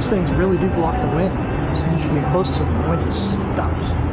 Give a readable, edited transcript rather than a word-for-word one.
Those things really do block the wind. As soon as you get close to them, the wind just stops.